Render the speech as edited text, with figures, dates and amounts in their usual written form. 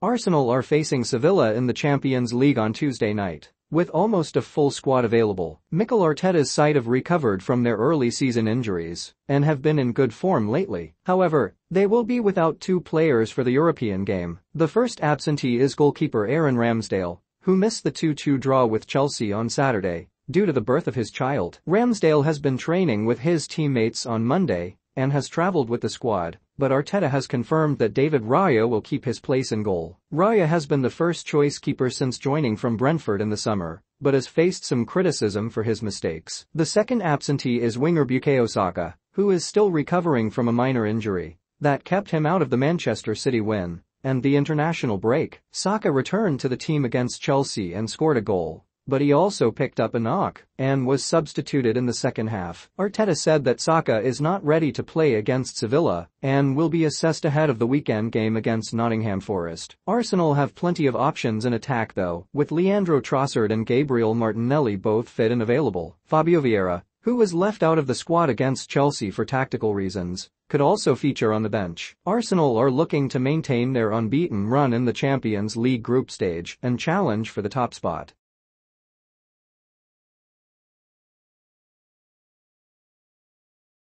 Arsenal are facing Sevilla in the Champions League on Tuesday night. With almost a full squad available, Mikel Arteta's side have recovered from their early season injuries and have been in good form lately. However, they will be without two players for the European game. The first absentee is goalkeeper Aaron Ramsdale, who missed the 2-2 draw with Chelsea on Saturday due to the birth of his child. Ramsdale has been training with his teammates on Monday and has traveled with the squad, but Arteta has confirmed that David Raya will keep his place in goal. Raya has been the first-choice keeper since joining from Brentford in the summer, but has faced some criticism for his mistakes. The second absentee is winger Bukayo Saka, who is still recovering from a minor injury that kept him out of the Manchester City win and the international break. Saka returned to the team against Chelsea and scored a goal, but he also picked up a knock and was substituted in the second half. Arteta said that Saka is not ready to play against Sevilla and will be assessed ahead of the weekend game against Nottingham Forest. Arsenal have plenty of options in attack though, with Leandro Trossard and Gabriel Martinelli both fit and available. Fabio Vieira, who was left out of the squad against Chelsea for tactical reasons, could also feature on the bench. Arsenal are looking to maintain their unbeaten run in the Champions League group stage and challenge for the top spot.